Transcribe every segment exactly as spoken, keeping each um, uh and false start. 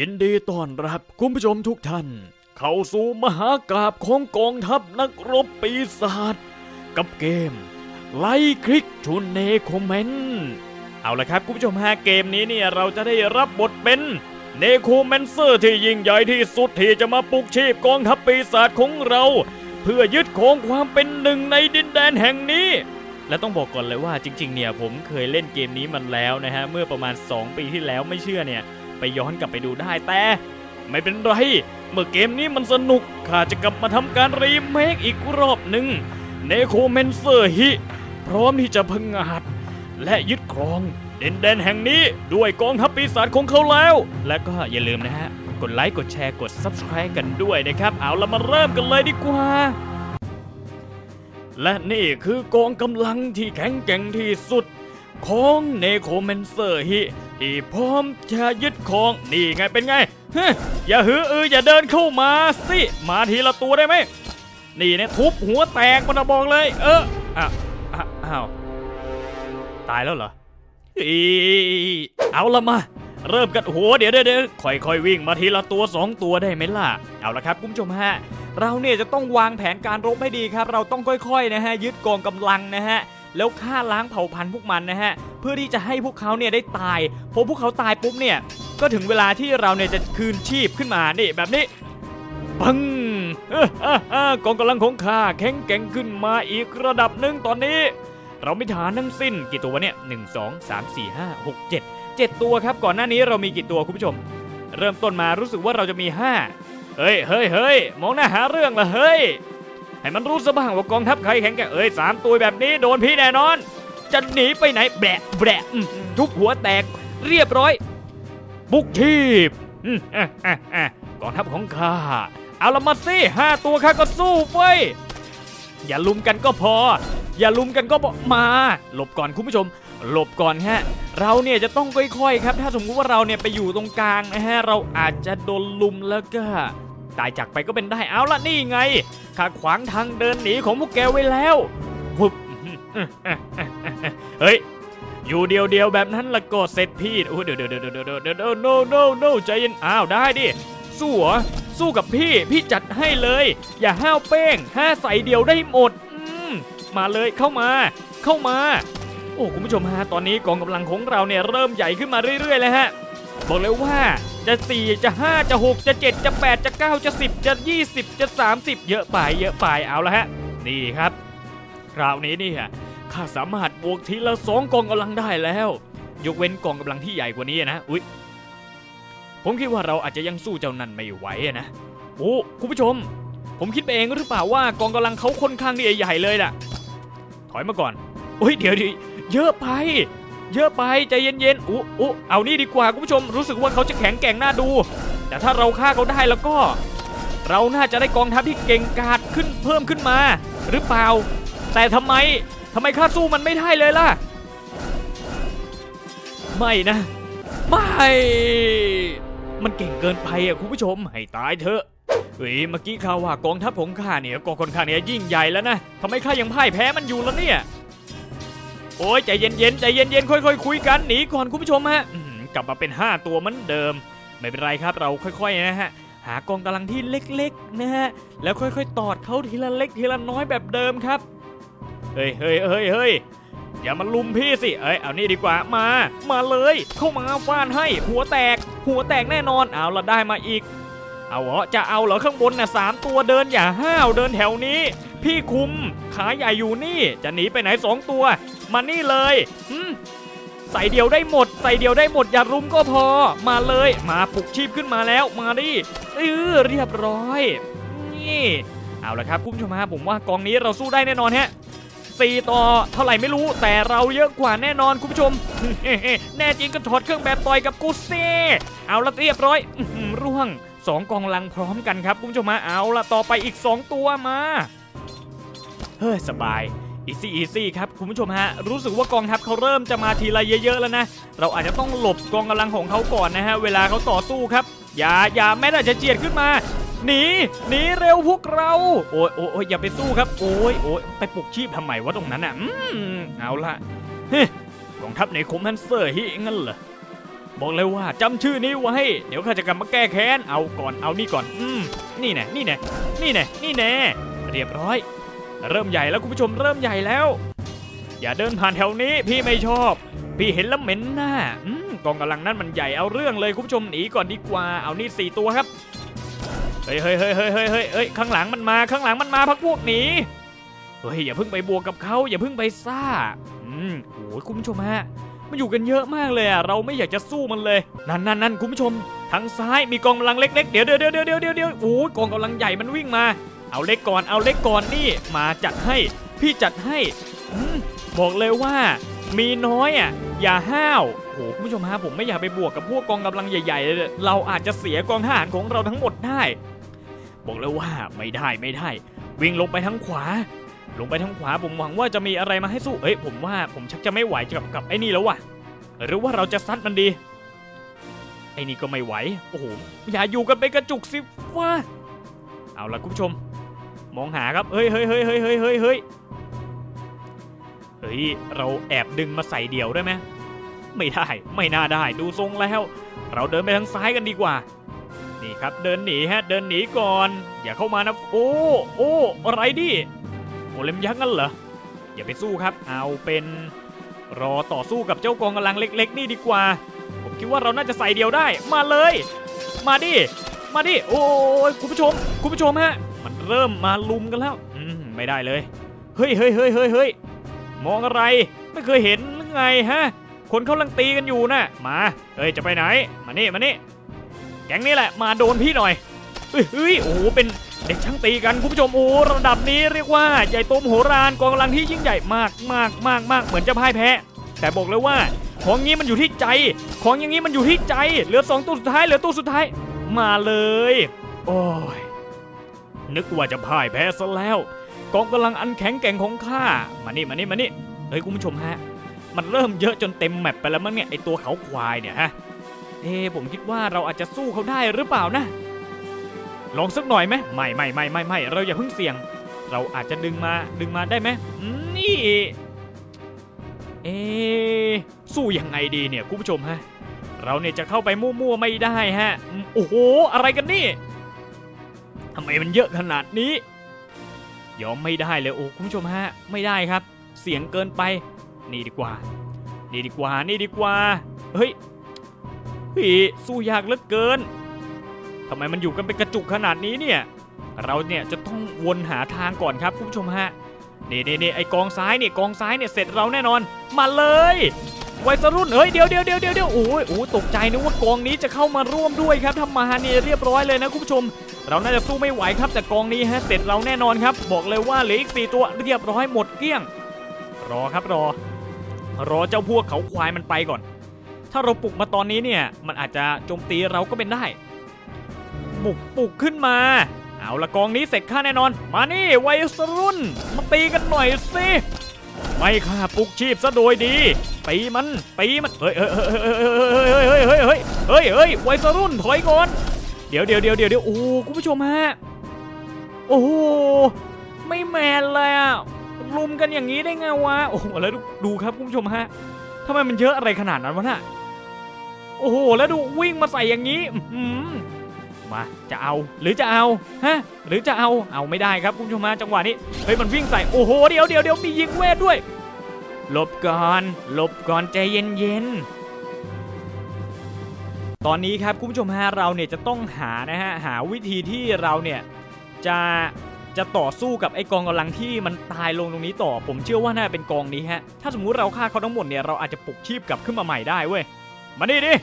ยินดีต้อนรับคุณผู้ชมทุกท่านเข้าสู่มหากาพย์ของกองทัพนักรบปีศาจกับเกมไลค์คลิกทูเนคอมเมนต์เอาละครับคุณผู้ชมฮะเกมนี้เนี่ยเราจะได้รับบทเป็นเนโคแมนเซอร์ที่ยิ่งใหญ่ที่สุดที่จะมาปลุกชีพกองทัพปีศาจของเราเพื่อยึดครองความเป็นหนึ่งในดินแดนแห่งนี้และต้องบอกก่อนเลยว่าจริงๆเนี่ยผมเคยเล่นเกมนี้มันแล้วนะฮะเมื่อประมาณสองปีที่แล้วไม่เชื่อเนี่ยไปย้อนกลับไปดูได้แต่ไม่เป็นไรเมื่อเกมนี้มันสนุกข้าจะกลับมาทำการรีเมคอีกรอบหนึ่งเนโคแมนเซอร์ฮิพร้อมที่จะพังงาดและยึดครองดินแดนแห่งนี้ด้วยกองทัพปีศาจของเขาแล้วและก็อย่าลืมนะฮะกดไลค์กดแชร์กด ซับสไครบ์ กันด้วยนะครับเอาละมาเริ่มกันเลยดีกว่าและนี่คือกองกำลังที่แข็งแกร่งที่สุดของเนโคแมนเซอร์ฮิที่พร้อมจะยึดครองนี่ไงเป็นไงฮะอย่าหืออืออย่าเดินเข้ามาสิมาทีละตัวได้ไหมนี่เนี่ยทุบหัวแตกมันจะบอกเลยเอออ้าวอ้าวตายแล้วเหรออีเอาละมาเริ่มกันหัวเดี๋ยวเดี๋ยวค่อยๆวิ่งมาทีละตัวสองตัวได้ไหมล่ะเอาละครับคุณผู้ชมฮะเราเนี่ยจะต้องวางแผนการรบให้ดีครับเราต้องค่อยๆนะฮะยึดกองกำลังนะฮะแล้วฆ่าล้างเผ่าพันธุ์พวกมันนะฮะเพื่อที่จะให้พวกเขาเนี่ยได้ตายพอพวกเขาตายปุ๊บเนี่ยก็ถึงเวลาที่เราเนี่ยจะคืนชีพขึ้นมานี่แบบนี้ปังกองกำลังของข้าแข็งแกร่งขึ้นมาอีกระดับหนึ่งตอนนี้เรามีฐานทั้งสิ้นกี่ตัวเนี่ยหนึ่งสองสามสี่ห้าหกเจ็ดเจ็ดตัวครับก่อนหน้านี้เรามีกี่ตัวคุณผู้ชมเริ่มต้นมารู้สึกว่าเราจะมีห้าเฮ้ยเฮ้ยเฮ้ยมองหน้าหาเรื่องละเฮ้ยให้มันรู้ซะบ้างว่ากองทัพใครแข็งแกร่งเอ้ยสามตัวแบบนี้โดนพี่แน่นอนจะหนีไปไหนแบะแบะทุบหัวแตกเรียบร้อยบุกทีบกองทัพของข้าเอาละมาสิห้าตัวข้าก็สู้เว้ยอย่าลุมกันก็พออย่าลุมกันก็มาหลบก่อนคุณผู้ชมหลบก่อนฮะเราเนี่ยจะต้องค่อยๆครับถ้าสมมุติว่าเราเนี่ยไปอยู่ตรงกลางนะฮะเราอาจจะโดนลุมแล้วก็ตายจากไปก็เป็นได้เอาละนี่ไงข้าขวางทางเดินหนีของพวกแกไว้แล้วปุ๊บเฮ้ยอยู่เดียวๆแบบนั้นละก็เสร็จพี่โอ้เดี๋ยวเดี๋ยวเดี๋ยวเดี๋ยวเดี๋ยวเดี๋ยวโน่โน่โน่ใจเย็นอ้าวได้ดิสู้เหรอสู้กับพี่พี่จัดให้เลยอย่าห้าวเป้งห้าใส่เดียวได้หมดมาเลยเข้ามาเข้ามาโอ้คุณผู้ชมฮะตอนนี้กองกำลังของเราเนี่ยเริ่มใหญ่ขึ้นมาเรื่อยๆเลยฮะบอกเลยว่าจะสี่จะห้าจะหกจะเจ็ดจะแปดจะเก้าจะสิบจะยี่สิบจะสามสิบเยอะไปเยอะไปเอาละฮะนี่ครับคราวนี้นี่ฮะข้าสามารถบวกทีละสองกองกำลังได้แล้วยกเว้นกองกำลังที่ใหญ่กว่านี้นะอุ๊ยผมคิดว่าเราอาจจะยังสู้เจ้านั่นไม่ไหวนะโอ้คุณผู้ชมผมคิดไปเองหรือเปล่าว่ากองกำลังเขาค่อนข้างใหญ่เลยล่ะถอยมาก่อนอุ้ยเดี๋ยวดิเยอะไปเยอะไปใจเย็นๆอู้อู้เอานี่ดีกว่าคุณผู้ชมรู้สึกว่าเขาจะแข็งแกร่งน่าดูแต่ถ้าเราฆ่าเขาได้แล้วก็เราน่าจะได้กองทัพที่เก่งกาจขึ้นเพิ่มขึ้นมาหรือเปล่าแต่ทำไมทำไมข้าสู้มันไม่ได้เลยล่ะไม่นะไม่มันเก่งเกินไปอ่ะคุณผู้ชมให้ตายเถอะเฮ้ยเมื่อกี้ข้าว่ากองทัพของข้าเนี่ยก็ค่อนข้างเนี่ยยิ่งใหญ่แล้วนะทำไมข้ายังพ่ายแพ้มันอยู่ล่ะเนี่ยโอ้ยใจเย็นๆใจเย็นๆค่อยๆคุยกันหนีก่อนคุณผู้ชมฮะกลับมาเป็นห้าตัวเหมือนเดิมไม่เป็นไรครับเราค่อยๆนะฮะหากองกำลังที่เล็กๆนะฮะแล้วค่อยๆตอดเขาทีละเล็กทีละน้อยแบบเดิมครับเฮ้ยเฮ้ยเฮ้ยเฮ้ยอย่ามาลุมพี่สิเอ้ยเอานี่ดีกว่ามามาเลยเข้ามาฟาดให้หัวแตกหัวแตกแน่นอนเอาเราได้มาอีกเอาเหรอจะเอาเหรอข้างบนน่ะสามตัวเดินอย่าห้าวเดินแถวนี้พี่คุมขาใหญ่อยู่นี่จะหนีไปไหนสองตัวมานี่เลยใส่เดียวได้หมดใส่เดียวได้หมดอย่ารุมก็พอมาเลยมาปลุกชีพขึ้นมาแล้วมาดิเออเรียบร้อยนี่เอาละครับคุณผู้ชมฮะผมว่ากองนี้เราสู้ได้แน่นอนฮะสี่ต่อเท่าไหร่ไม่รู้แต่เราเยอะกว่าแน่นอนคุณผู้ชม แน่จริงก็ถอดเครื่องแบบต่อยกับกูเซ่เอาละเรียบร้อยร่วงสองกองกำลังพร้อมกันครับคุณผู้ชมมาเอาละต่อไปอีกสองตัวมาเฮ้ยสบายอีซี่อีซี่ครับคุณผู้ชมฮะรู้สึกว่ากองทัพเขาเริ่มจะมาทีละเยอะๆแล้วนะเราอาจจะต้องหลบกองกำลังของเขาก่อนนะฮะเวลาเขาต่อสู้ครับอย่าอย่าแม้แต่จะเจียดขึ้นมาหนีหนีเร็วพวกเราโอ้ยโอ้ยอย่าไปสู้ครับโอ้ยโอ้ยไปปลุกชีพทำไมวะตรงนั้นอ่ะเอาละกองทัพในคอมแมนเซอร์ฮิงั้นเหรอ บอกเลยว่าจำชื่อนี้ไว้เดี๋ยวข้าจะกลับมาแก้แค้นเอาก่อนเอานี่ก่อนอืมนี่แน่นี่แน่นี่แน่นี่แน่เรียบร้อยเริ่มใหญ่แล้วคุณผู้ชมเริ่มใหญ่แล้วอย่าเดินผ่านแถวนี้พี่ไม่ชอบพี่เห็นแล้วเหม็นหน้ากองกำลังนั้นมันใหญ่เอาเรื่องเลยคุณผู้ชมหนีก่อนดีกว่าเอานี่สี่ตัวครับเฮ้ยเฮ้ยเฮ้ยเฮ้ยเฮ้ยเฮ้ยเฮ้ยข้างหลังมันมาข้างหลังมันมาพักพวกหนีเฮ้ยอย่าเพิ่งไปบวกกับเขาอย่าเพิ่งไปซ่าอืมโอ้ยคุณผู้ชมฮะมันอยู่กันเยอะมากเลยอ่ะเราไม่อยากจะสู้มันเลยนั่นนั่นนั่นคุณผู้ชมทางซ้ายมีกองกำลังเล็กๆเดี๋ยวเดี๋ยวเดี๋ยวเดี๋ยวเดี๋ยวโอ้ยกองกำลังใหญ่มันวิ่งมาเอาเล็กก่อนเอาเล็กก่อนนี่มาจัดให้พี่จัดให้บอกเลยว่ามีน้อยอ่ะอย่าห้าวโอ้คุณผู้ชมฮะผมไม่อยากไปบวกกับพวกกองกำลังใหญ่ๆเลยเราอาจจะเสียกองทหารของเราทั้งหมดได้บอกเลยว่าไม่ได้ไม่ได้วิ่งลงไปทางขวาลงไปทางขวาผมหวังว่าจะมีอะไรมาให้สู้เอ้ยผมว่าผมชักจะไม่ไหวกับกับไอ้นี่แล้วว่ะหรือว่าเราจะซัดมันดีไอ้นี่ก็ไม่ไหวโอ้โหอย่าอยู่กันไปกระจุกสิว่าเอาล่ะคุณผู้ชมมองหาครับเฮ้ยเฮ้ยเฮ้ยเฮ้ยเฮ้ยเฮ้ยเฮ้ยเฮ้ยเราแอบดึงมาใส่เดี่ยวได้ไหมไม่ได้ไม่น่าได้ดูทรงแล้วเราเดินไปทางซ้ายกันดีกว่านี่ครับเดินหนีฮะเดินหนีก่อนอย่าเข้ามานะโอ้โอ้อะไรดิโอเลมยักษ์นั่นเหรออย่าไปสู้ครับเอาเป็นรอต่อสู้กับเจ้ากองกำลังเล็กๆนี่ดีกว่าผมคิดว่าเราน่าจะใส่เดี่ยวได้มาเลยมาดิมาดิโอ้ยคุณผู้ชมคุณผู้ชมฮะมันเริ่มมาลุมกันแล้วอืมไม่ได้เลยเฮ้ยเฮ้ยเฮ้ยเฮ้ยเฮ้ยมองอะไรไม่เคยเห็นหรือไงฮะคนเขากำลังตีกันอยู่น่ะมาเอ้ยจะไปไหนมานี่มานี่แก๊งนี้แหละมาโดนพี่หน่อยเฮ้ยโอ้โหเป็นเด็กช่างตีกันคุณผู้ชมโอ้ระดับนี้เรียกว่าใหญ่โตมโหฬารกองกำลังที่ยิ่งใหญ่มากมากมากมากเหมือนจะพ่ายแพ้แต่บอกเลยว่าของงี้มันอยู่ที่ใจของอย่างนี้มันอยู่ที่ใจเหลือสองตู้สุดท้ายเหลือตู้สุดท้ายมาเลยโอ้ยนึกว่าจะพ่ายแพ้ซะแล้วกองกำลังอันแข็งแกร่งของข้ามานี่มานี่มานี่เฮ้ยคุณผู้ชมฮะมันเริ่มเยอะจนเต็มแมปไปแล้วมั้งเนี่ยไอตัวเขาควายเนี่ยฮะเอ้ผมคิดว่าเราอาจจะสู้เขาได้หรือเปล่านะลองสักหน่อยไหมไม่ไม่ไม่ไม่ไม่เราอย่าเพิ่งเสี่ยงเราอาจจะดึงมาดึงมาได้ไหมนี่เอสู้ยังไงดีเนี่ยคุณผู้ชมฮะเราเนี่ยจะเข้าไปมั่วๆไม่ได้ฮะโอ้โหอะไรกันนี่ทำไมมันเยอะขนาดนี้ยอมไม่ได้เลยโอ้คุณผู้ชมฮะไม่ได้ครับเสี่ยงเกินไปนี่ดีกว่านี่ดีกว่านี่ดีกว่าเฮ้ยพี่สู้ยากเหลือเกินทำไมมันอยู่กันเป็นกระจุกขนาดนี้เนี่ยเราเนี่ยจะต้องวนหาทางก่อนครับคุณผู้ชมฮะนี่นี่นี่ไอกองซ้ายเนี่ยกองซ้ายเนี่ยเสร็จเราแน่นอนมาเลยไวสรุ่นเฮ้ยเดี๋ยวเดี๋ยวเดี๋ยวเดี๋ยวโอ้ยโอ้ตกใจนึกว่ากองนี้จะเข้ามาร่วมด้วยครับทำมาเนี่ยเรียบร้อยเลยนะคุณผู้ชมเราน่าจะสู้ไม่ไหวครับแต่กองนี้ฮะเสร็จเราแน่นอนครับบอกเลยว่าเหลืออีกสี่ตัวเรียบร้อยหมดเกลี้ยงรอครับรอรอเจ้าพวกเขาควายมันไปก่อนถ้าเราปลุกมาตอนนี้เนี่ยมันอาจจะโจมตีเราก็เป็นได้ปลุกปลุกขึ้นมาเอาละกองนี้เสร็จข้าแน่นอนมานี่วัยรุ่นมาตีกันหน่อยสิไม่ข้าปลุกชีพซะโดยดีตีมันตีมันเฮ้ยเฮ้ยเฮ้ยเฮ้ยเฮ้ยเฮ้ยเฮ้ยเฮ้ยวัยรุ่นถอยก่อนเดี๋ยวเดี๋ยวเดี๋ยวเดี๋ยวเดี๋ยวโอ้คุณผู้ชมฮะโอ้โหไม่แมนเลยอ่ะลุมกันอย่างนี้ได้ไงวะโอ้โหแล้วดูครับคุณผู้ชมฮะทำไมมันเยอะอะไรขนาดนั้นวะน่ะโอ้โหแล้วดูวิ่งมาใส่อย่างนี้มาจะเอาหรือจะเอาฮะหรือจะเอาเอาไม่ได้ครับคุณผู้ชมฮะจังหวะนี้เฮ้ยมันวิ่งใส่โอ้โหเดี๋ยวเดี๋ยวเดี๋ยวมียิงเวทด้วยหลบก่อนหลบก่อนใจเย็นเย็นตอนนี้ครับคุณผู้ชมฮะเราเนี่ยจะต้องหานะฮะหาวิธีที่เราเนี่ยจะจะต่อสู้กับไอ้กองกำลังที่มันตายลงตรงนี้ต่อผมเชื่อว่าน่าเป็นกองนี้ฮะถ้าสมมุติเราฆ่าเขาทั้งหมดเนี่ยเราอาจจะปลุกชีพกลับขึ้นมาใหม่ได้เว้ยมานี่ดิ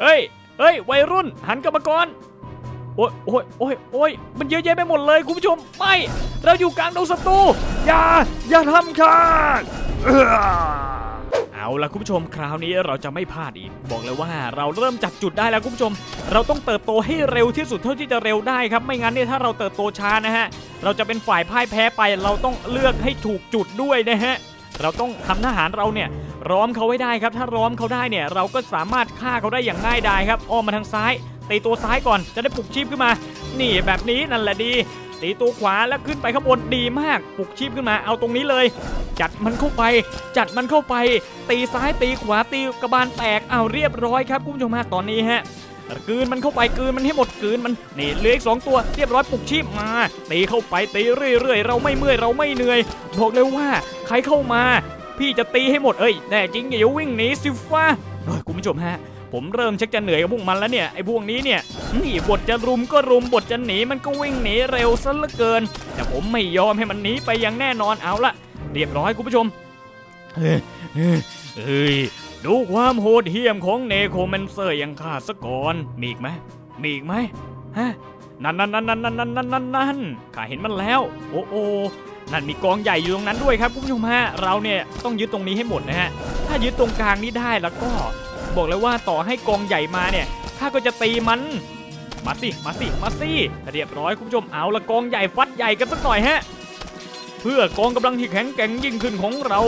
เฮ้ยเฮ้ยวัยรุ่นหันกลับมาก่อนโอ้ยโอ้ยโอ้ยโอ้ยมันเยอะแยะไปหมดเลยคุณผู้ชมไม่เราอยู่กลางดงศัตรูอย่าอย่าทำข้าเอาล่ะคุณผู้ชมคราวนี้เราจะไม่พลาดอีกบอกเลยว่าเราเริ่มจับจุดได้แล้วคุณผู้ชมเราต้องเติบโตให้เร็วที่สุดเท่าที่จะเร็วได้ครับไม่งั้นเนี่ยถ้าเราเติบโตช้านะฮะเราจะเป็นฝ่ายพ่ายแพ้ไปเราต้องเลือกให้ถูกจุดด้วยนะฮะเราต้องทำทหารเราเนี่ยล้อมเขาไว้ได้ครับถ้าล้อมเขาได้เนี่ยเราก็สามารถฆ่าเขาได้อย่างง่ายดายครับอ้อมมาทางซ้ายตีตัวซ้ายก่อนจะได้ปลุกชีพขึ้นมานี่แบบนี้นั่นแหละดี ตีตัวขวาแล้วขึ้นไปข้างบนดีมากปลุกชีพขึ้นมาเอาตรงนี้เลยจัดมันเข้าไปจัดมันเข้าไปตีซ้ายตีขวาตีกระบาลแตกเอาเรียบร้อยครับคุณผู้ชมฮะตอนนี้ฮะกืนมันเข้าไปกืนมันให้หมดกืนมันนี่เหลืออีกสองตัวเรียบร้อยปลุกชีพมาตีเข้าไปตีเรื่อยๆเราไม่เมื่อยเราไม่เหนื่อยบอกเลยว่าใครเข้ามาพี่จะตีให้หมดเอ้ยแน่จริงอย่าวิ่งหนีสิฟ้าคุณผู้ชมฮะผมเริ่มชักจะเหนื่อยกับพวกมันแล้วเนี่ยไอ้พวกนี้เนี่ยนี่บทจะรุมก็รุมบทจะหนีมันก็วิ่งหนีเร็วซะเหลือเกินแต่ผมไม่ยอมให้มันหนีไปอย่างแน่นอนเอาละเรียบร้อยคุณผู้ชมเฮ้ยดูความโหดเหี้ยมของเนโครแมนเซอร์อย่างข้าซะก่อนมีอีกไหมมีอีกไหมฮะนั่นนั่นนั่นนั่นนั่นนั่นนั่นนั่นข้าเห็นมันแล้วโอ้โอ้นั่นมีกองใหญ่อยู่ตรงนั้นด้วยครับคุณผู้ชมฮะเราเนี่ยต้องยึดตรงนี้ให้หมดนะฮะถ้ายึดตรงกลางนี้ได้แล้วก็บอกเลยว่าต่อให้กองใหญ่มาเนี่ยข้าก็จะตีมันมาสิมาสิมาสิเรียบร้อยคุณผู้ชมเอาละกองใหญ่ฟัดใหญ่กันสักหน่อยฮะเพื่อกองกำลังที่แข็งแกร่งยิ่งขึ้นของเรา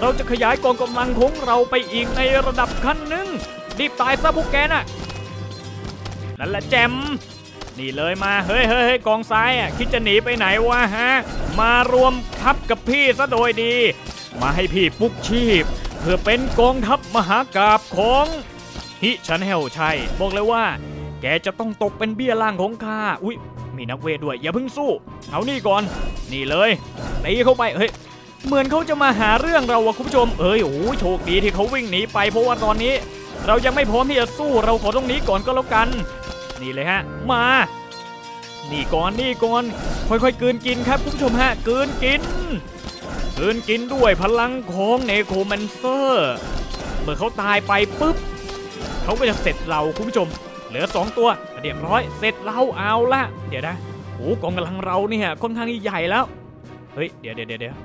เราจะขยายกองกำลังของเราไปอีกในระดับขั้นหนึ่งรีบตายซะพวกแกน่ะนั่นแหละแจมนี่เลยมาเฮ้ยเฮ้ยกองซ้ายอ่ะคิดจะหนีไปไหนวะฮะมารวมทัพกับพี่ซะโดยดีมาให้พี่ปลุกชีพเพื่อเป็นกองทัพมหากาพย์ของฮิชันเฮลชัยบอกเลยว่าแกจะต้องตกเป็นเบี้ยล่างของข้าอุ้ยมีนักเวทด้วยอย่าเพิ่งสู้เอานี่ก่อนนี่เลยตีเข้าไปเฮ้ยเหมือนเขาจะมาหาเรื่องเราอะคุณผู้ชมเอ้ยโอ้ยโชคดีที่เขาวิ่งหนีไปเพราะว่าตอนนี้เรายังไม่พร้อมที่จะสู้เราขอตรงนี้ก่อนก็แล้วกันนี่เลยฮะมานี่ก่อนนี่ก่อนค่อยๆกืนกินครับคุณผู้ชมฮะกืนกินกืนกินด้วยพลังของเนโครแมนเซอร์เมื่อเขาตายไปปุ๊บเขาก็จะเสร็จเราคุณผู้ชมเหลือสองตัวเรียบร้อยเสร็จเราเอาละเดี๋ยวนะโอ้กองกำลังเราเนี่ยค่อนข้างที่ใหญ่แล้วเฮ้ยเดี๋ยวเดี๋ยวเดี๋ยว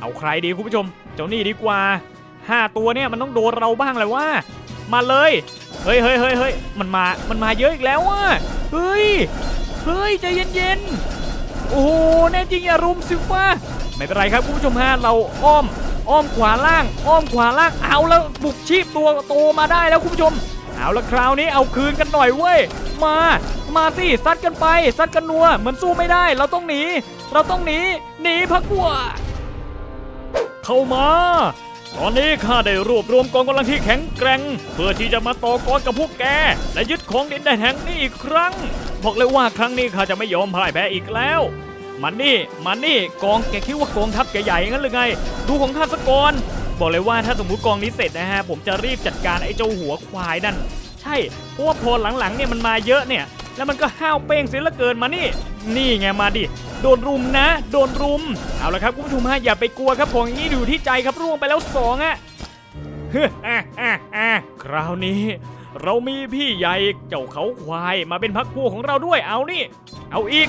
เอาใครดีคุณผู้ชมเจ้านี่ดีกว่าห้าตัวเนี่ยมันต้องโดนเราบ้างเลยว่ามาเลยเฮ้ยเฮ้ยเฮ้ยเฮ้ยมันมามันมาเยอะอีกแล้วว่ะเฮ้ยเฮ้ยใจเย็นๆโอ้โหแน่จริงอย่ารุมสิฟ้าไม่เป็นไรครับคุณผู้ชมฮะเราอ้อมอ้อมขวาล่างอ้อมขวาล่างเอาแล้วบุกชีพตัวโตมาได้แล้วคุณผู้ชมเอาละคราวนี้เอาคืนกันหน่อยเว้ยมามาสิซัดกันไปซัดกันนัวเหมือนสู้ไม่ได้เราต้องหนีเราต้องหนีหนีพักกลัวเข้ามาตอนนี้ข้าได้รวบรวมกองกำลังที่แข็งแกร่งเพื่อที่จะมาต่อกรกับพวกแกและยึดของดินแดนแห่งนี้อีกครั้งบอกเลยว่าครั้งนี้ข้าจะไม่ยอมพ่ายแพ้อีกแล้วมันนี่มันนี่กองแกคิดว่ากองทัพแกใหญ่งั้นหรือไงดูของข้าซะก่อนบอกเลยว่าถ้าสมมุติกองนี้เสร็จนะฮะผมจะรีบจัดการไอ้เจ้าหัวควายนั่นใช่เพราะว่าพอหลังๆเนี่ยมันมาเยอะเนี่ยแล้วมันก็ห้าวเป้งเสียเหลือเกินมานี่นี่ไงมาดิโดนรุมนะโดนรุมเอาละครับคุณผู้ชมฮะอย่าไปกลัวครับของนี้อยู่ที่ใจครับร่วงไปแล้วสองอ่ะเฮ้ออ่ะอ่ะคราวนี้เรามีพี่ใหญ่เจ้าเขาควายมาเป็นพรรคพวกของเราด้วยเอานี่เอาอีก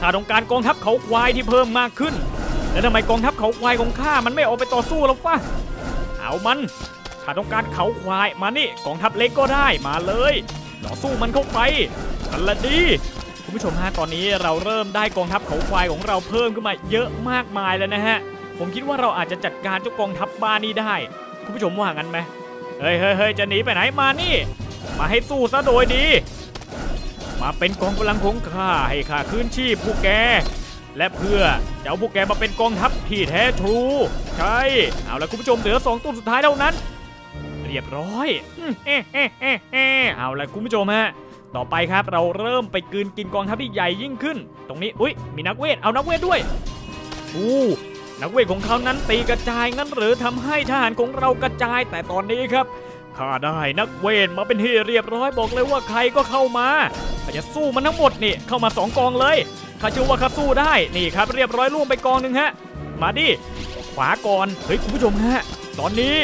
ถ้าต้องการกองทัพเขาควายที่เพิ่มมากขึ้นแล้วทำไมกองทัพเขาควายของข้ามันไม่ออกไปต่อสู้หรอกวะเอามันข้าต้องการเขาควายมานี่กองทัพเล็กก็ได้มาเลยต่อสู้มันเข้าไปกันละดีคุณผู้ชมฮะตอนนี้เราเริ่มได้กองทัพเขาควายของเราเพิ่มขึ้นมาเยอะมากมายแล้วนะฮะผมคิดว่าเราอาจจะจัดการเจ้ากองทัพบ้านี้ได้คุณผู้ชมว่างั้นไหมเฮ้ยเฮ้ยจะหนีไปไหนมานี่มาให้สู้ซะโดยดีมาเป็นกองกำลังของข้าให้ข้าคืนชีพพวกแกและเพื่อจะเอาพวกแกมาเป็นกองทัพที่แท้ทรูใช่เอาละคุณผู้ชมเหลือสองตัวสุดท้ายเท่านั้นเรียบร้อยเอ๊ะเอ๊ะเอ๊ะเอ๊ะเอาละคุณผู้ชมฮะต่อไปครับเราเริ่มไปกืนกินกองทัพที่ใหญ่ยิ่งขึ้นตรงนี้อุ้ยมีนักเวทเอานักเวทด้วยอู้นักเวทของเขานั้นตีกระจายงั้นหรือทำให้ทหารของเรากระจายแต่ตอนนี้ครับข้าได้นักเวทมาเป็นที่เรียบร้อยบอกเลยว่าใครก็เข้ามาข้าจะสู้มันทั้งหมดนี่เข้ามาสองกองเลยข้าเชื่อว่าข้าสู้ได้นี่ครับเรียบร้อยล่วงไปกองหนึ่งฮะมาดิขวาก่อนเฮ้ยคุณผู้ชมฮะตอนนี้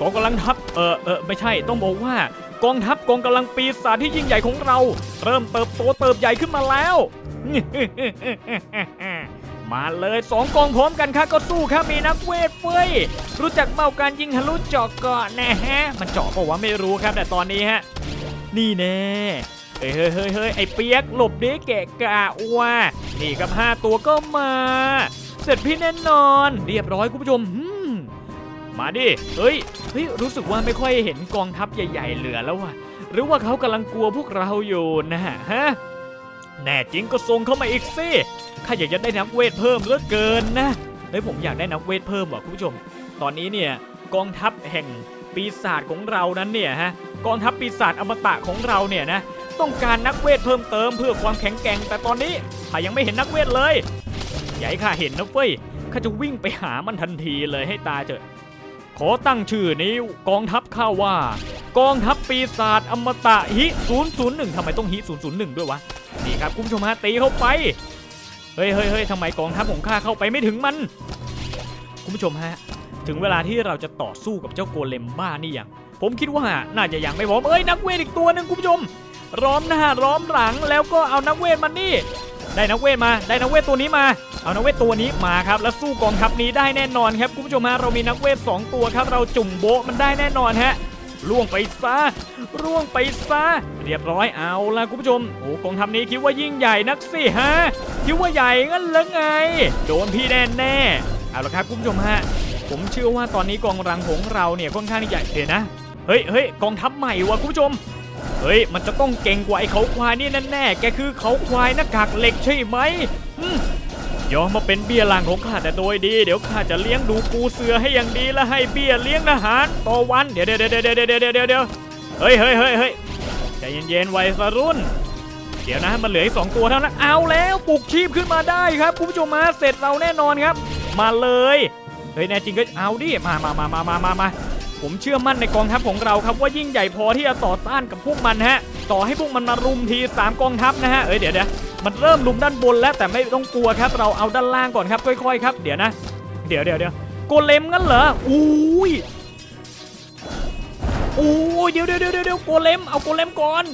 กองกำลังทัพเออเออไม่ใช่ต้องบอกว่ากองทัพกองกำลังปีศาจที่ยิ่งใหญ่ของเราเริ่มเติบโตเติบใหญ่ขึ้นมาแล้ว มาเลยสองกองพร้อมกันค่ะก็สู้ค่ะมีนักเวทเฟ้ยรู้จักเมาการยิงทะลุเจาะก่อนนะฮะมันเจาะเพราะว่าไม่รู้ครับแต่ตอนนี้ฮะนี่แน่เฮ้ยเฮ้ยเฮ้ยไอเปียกหลบดิแกะกะว่านี่กับห้าตัวก็มาเสร็จพี่แน่นอนเรียบร้อยคุณผู้ชมมาดิเฮ้ยเฮ้ยรู้สึกว่าไม่ค่อยเห็นกองทัพใหญ่ๆเหลือแล้วว่ะหรือว่าเขากำลังกลัวพวกเราอยู่นะฮะ แน่จริงก็ส่งเข้ามาอีกสิข้าอยากจะได้นักเวทเพิ่มเหลือเกินนะเฮ้ยผมอยากได้นักเวทเพิ่มว่ะคุณผู้ชมตอนนี้เนี่ยกองทัพแห่งปีศาจของเรานั้นเนี่ยฮะกองทัพปีศาจอมตะของเราเนี่ยนะต้องการนักเวทเพิ่มเติมเพื่อความแข็งแกร่งแต่ตอนนี้ข้ายังไม่เห็นนักเวทเลยอย่าให้ข้าเห็นนะเว้ยข้าจะวิ่งไปหามันทันทีเลยให้ตาเจอขอตั้งชื่อนี้กองทัพข้าว่ากองทัพปีศาจอมตะฮิศูนย์ศูนย์หนึ่งทำไมต้องฮิศูนย์ศูนย์หนึ่งด้วยวะนี่ครับคุณผู้ชมฮะตีเข้าไปเฮ้ยเฮ้ยเฮ้ยทำไมกองทัพของข้าเข้าไปไม่ถึงมันคุณผู้ชมฮะถึงเวลาที่เราจะต่อสู้กับเจ้าโกเลมบ้านี่ยังผมคิดว่าน่าจะยังไม่พร้อมเอ้ยนักเวทอีกตัวหนึ่งคุณผู้ชมล้อมหน้าล้อมหลังแล้วก็เอานักเวทมานี่ได้นักเวทมาได้นักเวทตัวนี้มาเอานักเวทตัวนี้มาครับแล้วสู้กองทัพนี้ได้แน่นอนครับคุณผู้ชมฮะเรามีนักเวทสองตัวครับเราจุ่มโบะมันได้แน่นอนฮะล่วงไปซะล่วงไปซะเรียบร้อยเอาละคุณผู้ชมโอ้กองทัพนี้คิดว่ายิ่งใหญ่นักสิฮะคิดว่าใหญ่งั้นหรือไงโดนพี่แน่แน่เอาละครับคุณผู้ชมฮะผมเชื่อว่าตอนนี้กองรังของเราเนี่ยค่อนข้างใหญ่เลยนะเฮ้ยเฮ้ยกองทัพใหม่วะคุณผู้ชมเฮ้ยมันจะต้องเก่งกว่าไอ้เขาควายนี่แน่ๆแกคือเขาควายหน้ากากเหล็กใช่ไหมยอมมาเป็นเบี้ยหลังของข้าแต่โดยดีเดี๋ยวข้าจะเลี้ยงดูปูเสือให้อย่างดีและให้เบี้ยเลี้ยงอาหารต่อวันเดี๋ยวเดี๋ยวเดี๋ยวเดี๋ยวเดี๋ยวเดี๋ยวเฮ้ยเฮ้ยเฮ้ยเฮ้ยใจเย็นๆวัยรุ่นเดี๋ยวนะมันเหลืออีกสองตัวเท่านั้นเอาแล้วปลุกชีพขึ้นมาได้ครับคุณผู้ชมมาเสร็จเราแน่นอนครับมาเลยเฮ้ยแน่จริงก็เอาดิมามามามามามาผมเชื่อมั่นในกองทัพของเราครับว่ายิ่งใหญ่พอที่จะต่อต้านกับพวกมันฮะต่อให้พวกมันมารุมทีสามกองทัพนะฮะเอ้ยเดี๋ยวเดี๋ยวมันเริ่มลุมด้านบนแล้วแต่ไม่ต้องกลัวครับเราเอาด้านล่างก่อนครับค่อยๆครับเดี๋ยวนะเดี๋ยวเดี๋ยวเดี๋ยวโกเลมงั้นเหรออุ้ยอู้ยเดี๋ยวเดี๋ยวเดี๋ยวเดี๋ยวโกเลมเอาโกเลมก่อน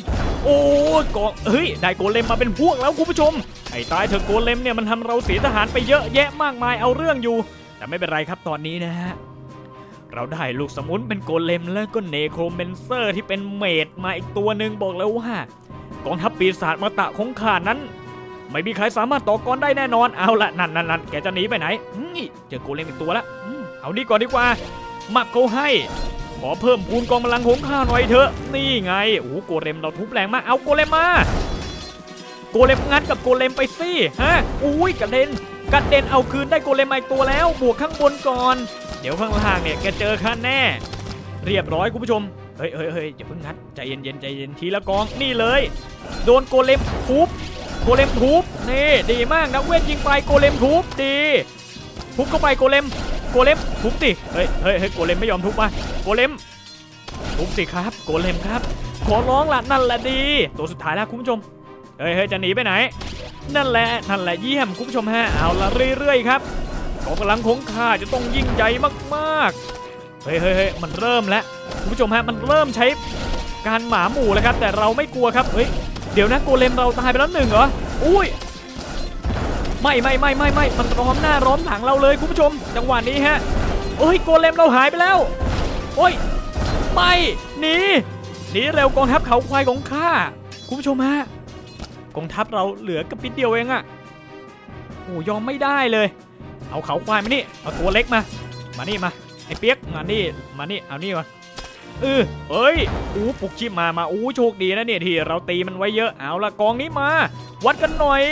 โอ้ยกองเฮ้ยได้โกเลมมาเป็นพวกแล้วคุณผู้ชมไอ้ตายเธอโกเลมเนี่ยมันทำเราเสียทหารไปเยอะแยะมากมายเอาเรื่องอยู่แต่ไม่เป็นไรครับตอนนี้นะฮะเราได้ลูกสมุนเป็นโกเลมแล้วก็เนโครเมนเซอร์ที่เป็นเมดมาอีกตัวหนึ่งบอกแล้วว่ากองทัพปีศาจมาตะของข้านั้นไม่มีใครสามารถต่อกรได้แน่นอนเอาละนั่นนั่นนั่นแกจะหนีไปไหนเจอโกเลมอีกตัวละเอานี่ก่อนดีกว่ามับเขาให้ขอเพิ่มพูนกองพลังของข้าหน่อยเถอะนี่ไงโอ้โกเลมเราทุบแรงมากเอาโกเลมมาโกเลมงัดกับโกเลมไปสิฮะอุ้ยกระเด็นกระเด็นเอาคืนได้โกเลมมาอีกตัวแล้วบวกข้างบนก่อนเดี๋ยวข้างล่างเนี่ยแกเจอข้าแน่เรียบร้อยคุณผู้ชมเฮ้ยเฮ้ยเฮ้ยอย่าเพิ่งงัดใจเย็นเย็นใจเย็นทีละกองนี่เลยโดนโกเลมทุบโกเลมทุบนี่ดีมากนักเวทยิงไปโกเลมทุบดีทุบเข้าไปโกเลมโกเลมทุบสิเฮ้ยเฮ้ยเฮ้ยโกเลมไม่ยอมทุบมาโกเลมทุบสิครับโกเลมครับขอร้องละนั่นแหละดีตัวสุดท้ายแล้วคุณผู้ชมเฮ้ยเฮ้ยจะหนีไปไหนนั่นแหละนั่นแหละเยี่ยมคุณผู้ชมฮะเอาละเรื่อยๆครับกองกำลังของข้าจะต้องยิ่งใหญ่มากๆเฮ้ยเฮ้ยมันเริ่มแล้วคุณผู้ชมฮะมันเริ่มใช้การหมาหมู่แล้วครับแต่เราไม่กลัวครับเฮ้ยเดี๋ยวนะโกเลมเราตายไปแล้วหนึ่งเหรออุ้ยไม่ไม่ไม่ไม่ไม่มันล้อมหน้าล้อมหลังเราเลยคุณผู้ชมจังหวะนี้ฮะเฮ้ยโกเลมเราหายไปแล้วโอ้ยไม่หนีหนีเร็วกองทัพเขาควายของข้าคุณผู้ชมฮะกองทัพเราเหลือกระปิดเดียวเองอะโอ้ยอมไม่ได้เลยเอาเขาควายมานี่เอาตัวเล็กมามานี่มาไอ้เปียกมานี่มานี่เอานี่มาเออเฮ้ยอู้ปลุกชีพมามาอู้โชคดีนะเนี่ยที่เราตีมันไว้เยอะเอาละกองนี้มาวัดกันหน่อย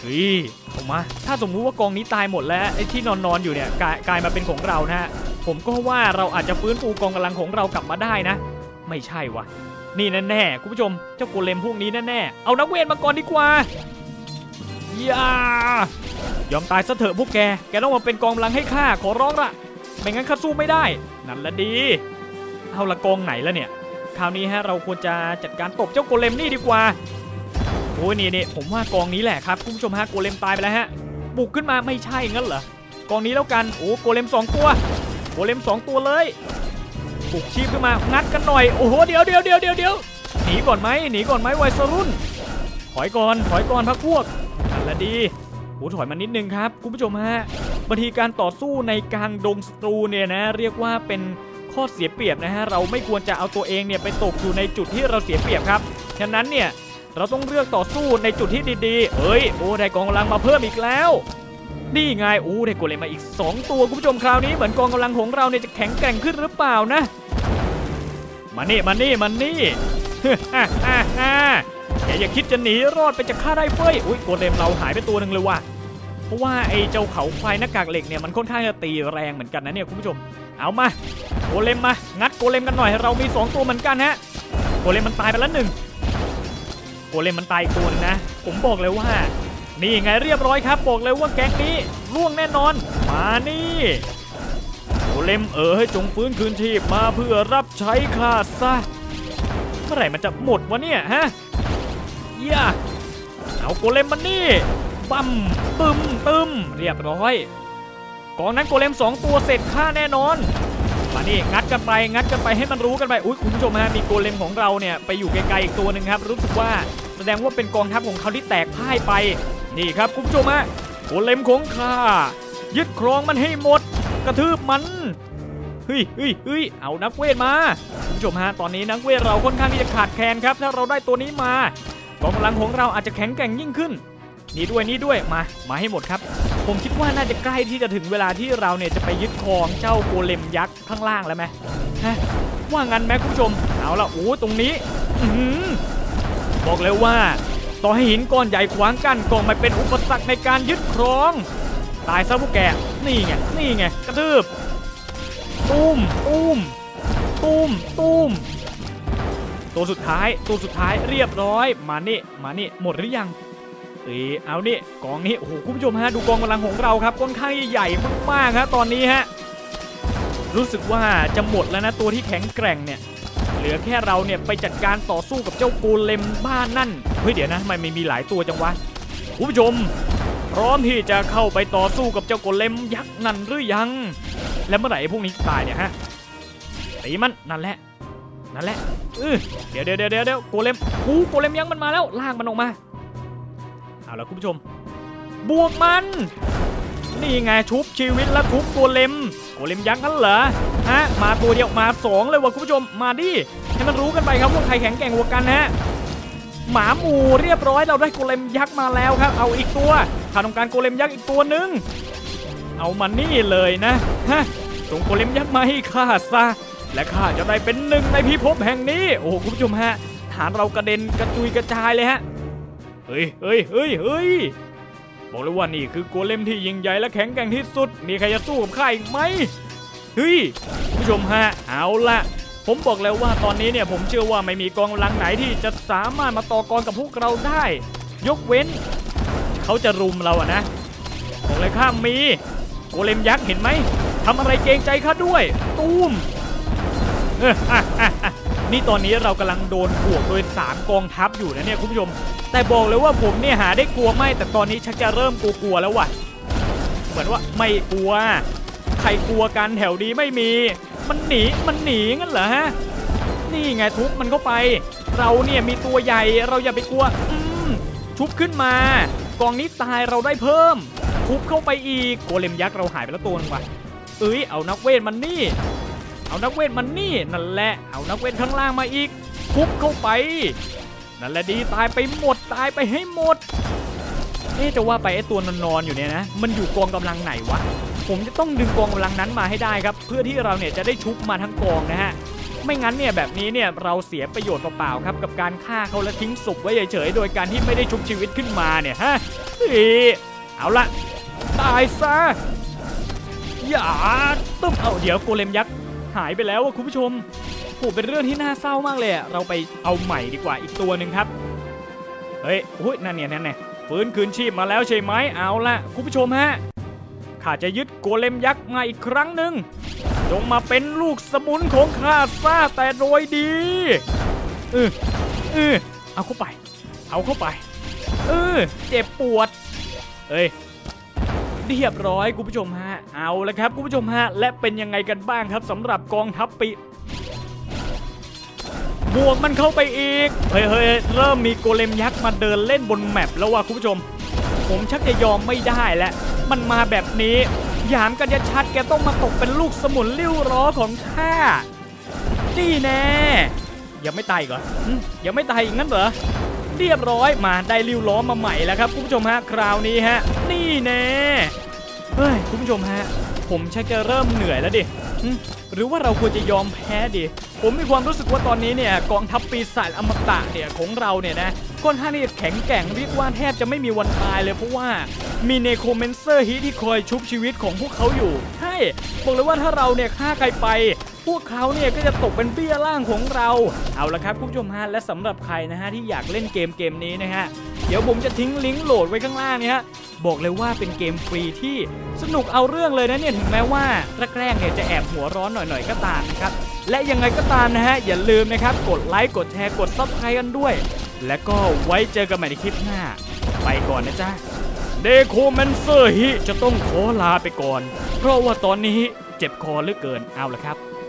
เฮ้ยเอามาถ้าสมมุติว่ากองนี้ตายหมดแล้วไอ้ที่นอนนอนอยู่เนี่ยกลายกลายมาเป็นของเรานะฮะผมก็ว่าเราอาจจะฟื้นฟูกองกำลังของเรากลับมาได้นะไม่ใช่วะนี่แน่ๆคุณผู้ชมเจ้าโกเลมพวกนี้แน่ๆเอานักเวทมาก่อนดีกว่าอย่ายอมตายซะเถอะพวกแกแกต้องมาเป็นกองกำลังให้ข้าขอร้องละไม่งั้นข้าสู้ไม่ได้นั่นละดีเอาละกองไหนละเนี่ยคราวนี้ฮะเราควรจะจัดการตบเจ้าโกเลมนี่ดีกว่าโอ้ยนี่นี่ผมว่ากองนี้แหละครับคุณผู้ชมฮะโกเลมตายไปแล้วฮะบุกขึ้นมาไม่ใช่งั้นเหรอกองนี้แล้วกันโอ้โกเลมสองตัวโกเลมสองตัวเลยบุกชีพขึ้นมางัดกันหน่อยโอ้โหเดี๋ยวเดี๋ยวเดี๋ยวเดี๋ยวเดี๋ยวหนีก่อนไหมหนีก่อนไหมวัยรุ่นถอยก่อนถอยก่อนพักพวกนั่นละดีโอ้ถอยมานิดนึงครับคุณผู้ชมฮะบางทีการต่อสู้ในกลางดงศัตรูเนี่ยนะเรียกว่าเป็นข้อเสียเปรียบนะฮะเราไม่ควรจะเอาตัวเองเนี่ยไปตกอยู่ในจุดที่เราเสียเปรียบครับฉะนั้นเนี่ยเราต้องเลือกต่อสู้ในจุดที่ดีๆเอ้ยโอ้ได้กองกำลังมาเพิ่มอีกแล้วนี่ไงโอ้ได้โกเลมมาอีกสองตัวคุณผู้ชมคราวนี้เหมือนกองกำลังของเราเนี่ยจะแข็งแกร่งขึ้นหรือเปล่านะมานี่มานี่มานี่ แกอย่าคิดจะหนีรอดไปจากข้าได้เฟ้ยอุ้ยโกเลมเราหายไปตัวหนึ่งเลยว่ะเพราะว่าไอ้เจ้าเขาควายหน้ากากเหล็กเนี่ยมันค่อนข้างจะตีแรงเหมือนกันนะเนี่ยคุณผู้ชมเอามาโกเลมมางัดโกเลมกันหน่อยเรามีสองตัวเหมือนกันฮะโกเลมมันตายไปแล้วหนึ่งโกเลมมันตายตัวนะผมบอกเลยว่านี่ไงเรียบร้อยครับบอกเลยว่าแก๊งนี้ล่วงแน่นอนมานี่โกเลมเออให้จงฟื้นคืนชีพมาเพื่อรับใช้ข้าซะเมื่อไหร่มันจะหมดวะเนี่ยฮะย่าเอาโกเลมมันนี่บั้มตึมตึมเรียบร้อยกองนั้นโกเลมสองตัวเสร็จฆ่าแน่นอนมานี่งัดกันไปงัดกันไปให้มันรู้กันไปอุ้ยคุณผู้ชมฮะมีโกเลมของเราเนี่ยไปอยู่ไกลๆอีกตัวหนึ่งครับรู้สึกว่าแสดงว่าเป็นกองทัพของเขาที่แตกพ่ายไปนี่ครับคุณผู้ชมฮะโกเลมของข้ายึดครองมันให้หมดกระทืบมันเฮ้ยเฮ้ยเฮ้ยเอานักเวทมาคุณผู้ชมฮะตอนนี้นักเวทเราค่อนข้างที่จะขาดแคลนครับถ้าเราได้ตัวนี้มากองกำลังของเราอาจจะแข็งแกร่งยิ่งขึ้นนี่ด้วยนี่ด้วยมามาให้หมดครับผมคิดว่าน่าจะใกล้ที่จะถึงเวลาที่เราเนี่ยจะไปยึดครองเจ้าโกเลมยักษ์ข้างล่างแล้วไหมฮะว่างั้นไหมคุณผู้ชมเอาละโอ้ตรงนี้อืมบอกเลยว่าต่อให้หินก้อนใหญ่ขวางกั้นก็ไม่เป็นอุปสรรคในการยึดครองตายซะพวกแกนี่ไงนี่ไงกระตืบตุ้มตุ้มตุ้มตุ้มตัวสุดท้ายตัวสุดท้ายเรียบร้อยมานี่มานี่หมดหรือยังเออเอานี่กองนี้โอ้โหคุณผู้ชมฮะดูกองกำลังของเราครับค่อนข้างใหญ่มากๆฮะตอนนี้ฮะรู้สึกว่าจะหมดแล้วนะตัวที่แข็งแกร่งเนี่ยเหลือแค่เราเนี่ยไปจัดการต่อสู้กับเจ้าโกเลมบ้านนั่นเฮ้ยเดี๋ยวนะมันไม่มีหลายตัวจังวะคุณผู้ชมพร้อมที่จะเข้าไปต่อสู้กับเจ้าโกเลมยักษ์นั่นหรือยังและเมื่อไหร่พวกนี้ตายเนี่ยฮะตีมันนั่นแหละนั่นแหละเออเดี๋ยวเดี๋ยวเดี๋ยวเดี๋ยวโกเลมหูโกเลมยักษ์มันมาแล้วลากมันออกมาเอาล่ะคุณผู้ชมบวกมันนี่ไงชุบชีวิตและทุบโกเลมโกเลมยักษ์นั่นเหรอฮะมาตัวเดียวมาสองเลยว่ะคุณผู้ชมมาดิให้มันรู้กันไปครับว่าใครแข็งแกร่งกว่ากันฮะหมาหมูเรียบร้อยเราได้โกเลมยักษ์มาแล้วครับเอาอีกตัวข้าต้องการโกเลมยักษ์อีกตัวหนึ่งเอามันนี่เลยนะฮะส่งโกเลมยักษ์มาให้ข้าซะและข้าจะได้เป็นหนึ่งในพิภพแห่งนี้โอ้คุณผู้ชมฮะฐานเรากระเด็นกระจุยกระจายเลยฮะเฮ้ยเฮ้ยเฮ้ยเฮ้ยบอกเลยว่านี่คือโกเลมที่ยิ่งใหญ่และแข็งแกร่งที่สุดมีใครจะสู้กับข้าอีกไหมเฮ้ยผู้ชมฮะเอาละผมบอกแล้วว่าตอนนี้เนี่ยผมเชื่อว่าไม่มีกองกำลังไหนที่จะสามารถมาต่อกรกับพวกเราได้ยกเว้นเขาจะรุมเราอะนะบอกเลยข้ามีโกเลมยักษ์เห็นไหมทำอะไรเกรงใจข้าด้วยตูมเอออ่ะอ่ะอ่ะนี่ตอนนี้เรากำลังโดนบวกโดยสามกองทัพอยู่นะเนี่ยคุณผู้ชมแต่บอกเลยว่าผมเนี่ยหาได้กลัวไม่แต่ตอนนี้ชักจะเริ่มกลัวๆแล้วว่ะเหมือนว่าไม่กลัวใครกลัวกันแถวดีไม่มีมันหนีมันหนีงั้นเหรอฮะนี่ไงทุบมันเข้าไปเราเนี่ยมีตัวใหญ่เราอย่าไปกลัวอืมชุบขึ้นมากองนี้ตายเราได้เพิ่มทุบเข้าไปอีกโกเลมยักษ์เราหายไปแล้วตัวนึงว่ะเอ้ยเอานักเวทมันนี่เอานักเวทมันนี่นั่นแหละเอานักเวทข้างล่างมาอีกทุบเข้าไปนั่นแหละดีตายไปหมดตายไปให้หมดเอ๊ะจะว่าไปไอ้ตัวนอนๆอยู่เนี่ยนะมันอยู่กองกำลังไหนวะผมจะต้องดึงกองกำลังนั้นมาให้ได้ครับเพื่อที่เราเนี่ยจะได้ชุบมาทั้งกองนะฮะไม่งั้นเนี่ยแบบนี้เนี่ยเราเสียประโยชน์เปล่าๆครับกับการฆ่าเขาและทิ้งศพไว้เฉยๆโดยการที่ไม่ได้ชุบชีวิตขึ้นมาเนี่ยฮะเอาละตายซะอย่าตึ๊บเอาเดี๋ยวโกเลมยักษ์หายไปแล้วคุณผู้ชมโอ้เป็นเรื่องที่น่าเศร้ามากเลยเราไปเอาใหม่ดีกว่าอีกตัวหนึ่งครับเฮ้ยอุ้ยนั่นเนี่ยนั่นเนี่ยฟื้นคืนชีพมาแล้วใช่ไหมเอาละคุณผู้ชมฮะข้าจะยึดโกเลมยักษ์มาอีกครั้งหนึ่งจงมาเป็นลูกสมุนของข้าซะแต่โดยดีเออเออเอาเข้าไปเอาเข้าไปเออเจ็บปวดเอ้ยเรียบร้อยคุณผู้ชมฮะเอาละครับคุณผู้ชมฮะและเป็นยังไงกันบ้างครับสำหรับกองทัพปีบวกมันเข้าไปอีกเฮ้ยเฮ้ยเริ่มมีโกเลมยักษ์มาเดินเล่นบนแมปแล้วว่ะคุณผู้ชมผมชักจะยอมไม่ได้แล้วมันมาแบบนี้หยามกันจะชัดแกต้องมาตกเป็นลูกสมุนเลี้ยวล้อของข้านี่แน่ยังไม่ตายเหรอยังไม่ตายอีกงั้นเหรอเรียบร้อยมาได้เลี้ยวล้อมาใหม่แล้วครับคุณผู้ชมฮะคราวนี้ฮะนี่แน่เฮ้ยคุณผู้ชมฮะผมชักจะเริ่มเหนื่อยแล้วดิหรือว่าเราควรจะยอมแพ้ดิผมมีความรู้สึกว่าตอนนี้เนี่ยกองทัพปีศาจอมตะเนี่ยของเราเนี่ยนะ ค่อนข้างที่จะแข็งแกร่งเรียกว่าแทบจะไม่มีวันตายเลยเพราะว่ามีเนโครแมนเซอร์ฮีที่คอยชุบชีวิตของพวกเขาอยู่ใช่บอกเลยว่าถ้าเราเนี่ยฆ่าใครไปพวกเขาเนี่ยก็จะตกเป็นเบี้ยล่างของเราเอาละครับคุณผู้ชมฮะและสำหรับใครนะฮะที่อยากเล่นเกมเกมนี้นะฮะเดี๋ยวผมจะทิ้งลิงก์โหลดไว้ข้างล่างนี้ฮะบอกเลยว่าเป็นเกมฟรีที่สนุกเอาเรื่องเลยนะเนี่ยถึงแม้ว่าแรกๆเนี่ยจะแอบหัวร้อนหน่อยๆก็ตามนะครับและยังไงก็ตามนะฮะอย่าลืมนะครับกดไลค์กดแชร์กดซับสไครต์กันด้วยและก็ไว้เจอกันใหม่ในคลิปหน้าไปก่อนนะจ๊ะเนโครแมนเซอร์ฮิจะต้องขอลาไปก่อนเพราะว่าตอนนี้เจ็บคอเหลือเกินเอาละครับไ